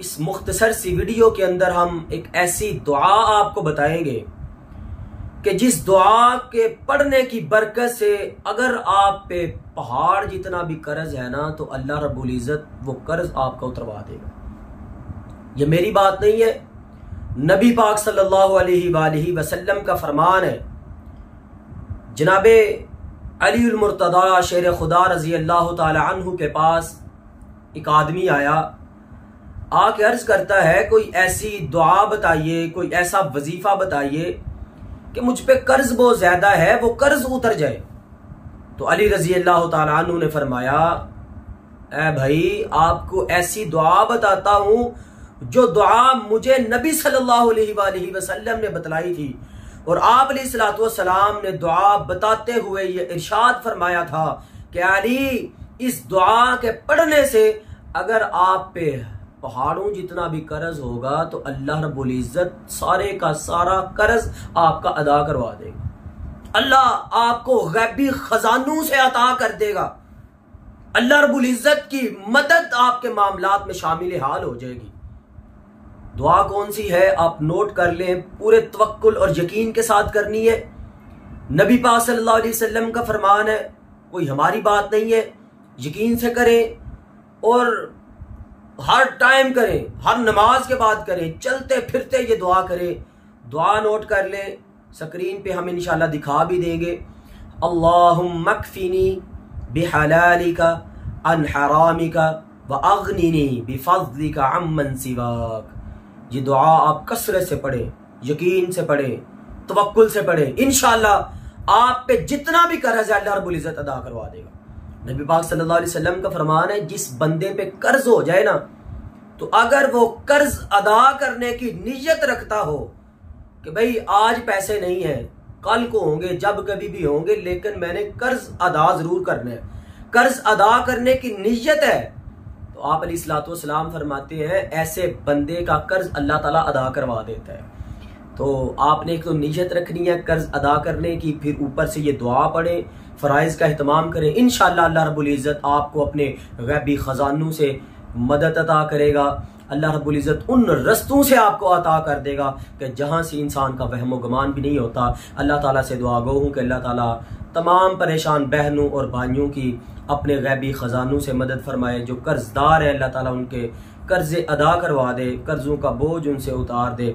इस मुख्तसर सी वीडियो के अंदर हम एक ऐसी दुआ आपको बताएंगे कि जिस दुआ के पढ़ने की बरकत से अगर आप पे पहाड़ जितना भी कर्ज है ना तो अल्लाह रब्बुल इज़्ज़त वो कर्ज आपका उतरवा देगा। ये मेरी बात नहीं है, नबी पाक सल्लल्लाहु अलैहि वसल्लम का फरमान है। जनाबे अली अल मुर्तदा शेर खुदा रजी अल्लाह ताला अन्हु के पास एक आदमी आया, आके अर्ज करता है कोई ऐसी दुआ बताइए, कोई ऐसा वजीफा बताइए कि मुझ पे कर्ज बहुत ज्यादा है, वो कर्ज उतर जाए। तो अली रजी अल्लाह ताला अन्हु ने फरमाया, ऐ भाई आपको ऐसी दुआ बताता हूं जो दुआ मुझे नबी सल्लल्लाहु अलैहि वसल्लम ने बतलाई थी और आप अलैहिस्सलातु वस्सलाम ने दुआ बताते हुए ये इरशाद फरमाया था कि अली इस दुआ के पढ़ने से अगर आप पे पहाड़ों जितना भी कर्ज होगा तो अल्लाह रब्बुल इज़्ज़त सारे का सारा कर्ज आपका अदा करवा देगा। अल्लाह आपको गैबी खजानों से अता कर देगा। अल्लाह रब्बुल इज़्ज़त की मदद आपके मामलात में शामिल हाल हो जाएगी। दुआ कौन सी है आप नोट कर लें, पूरे तवक्कुल और यकीन के साथ करनी है। नबी पाक सल्लल्लाहु अलैहि वसल्लम का फरमान है, कोई हमारी बात नहीं है, यकीन से करें और हर टाइम करें, हर नमाज के बाद करें, चलते फिरते ये दुआ करें। दुआ नोट कर लें, स्क्रीन पे हम इंशाल्लाह दिखा भी देंगे। अल्लाहुम्मा कफिनी बिहलालिका अन हरामिका व अग्निनी बिफजलिका अम्मन सिवाक। ये दुआ आप कसरत से पढ़ें, यकीन से पढ़ें, तवक्कुल से पढ़ें, इंशाल्लाह आप पे जितना भी कर्ज है अल्लाह रब्बुल इज़्ज़त अदा करवा देगा। नबी पाक सल्लल्लाहु अलैहि वसल्लम का फरमान है जिस बंदे पे कर्ज हो जाए ना तो अगर वो कर्ज अदा करने की नीयत रखता हो कि भाई आज पैसे नहीं है, कल को होंगे, जब कभी भी होंगे, लेकिन मैंने कर्ज अदा जरूर करना है, कर्ज अदा करने की नीयत है, तो आप अलैहिस्सलातु वस्सलाम फरमाते हैं ऐसे बंदे का कर्ज अल्लाह ताला अदा करवा देता है। तो आपने एक तो नीयत रखनी है कर्ज अदा करने की, फिर ऊपर से ये दुआ पढ़ें, फ़राइज़ का अहतमाम करें, इंशाअल्लाह अल्लाह रब्बुल इज़्ज़त आपको अपने गैबी ख़ज़ानों से मदद अता करेगा। अल्लाह रब्बुल इज़्ज़त उन रस्तों से आपको अता कर देगा कि जहाँ से इंसान का वहम गुमान भी नहीं होता। अल्लाह ताला से दुआ गो हूँ कि अल्लाह ताला तमाम परेशान बहनों और भाइयों की अपने गैबी ख़ज़ानों से मदद फरमाए। जो कर्जदार है अल्लाह ताला उनके कर्ज़ अदा करवा दे, कर्ज़ों का बोझ उनसे उतार दे।